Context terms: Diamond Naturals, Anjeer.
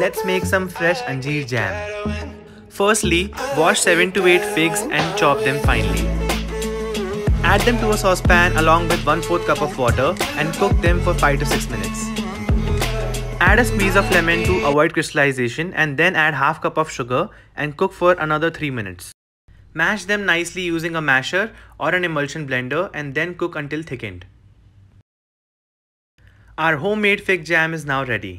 Let's make some fresh Anjeer jam. Firstly, wash 7 to 8 figs and chop them finely. Add them to a saucepan along with 1/4 cup of water and cook them for 5 to 6 minutes. Add a squeeze of lemon to avoid crystallization and then add half cup of sugar and cook for another 3 minutes. Mash them nicely using a masher or an emulsion blender and then cook until thickened. Our homemade fig jam is now ready.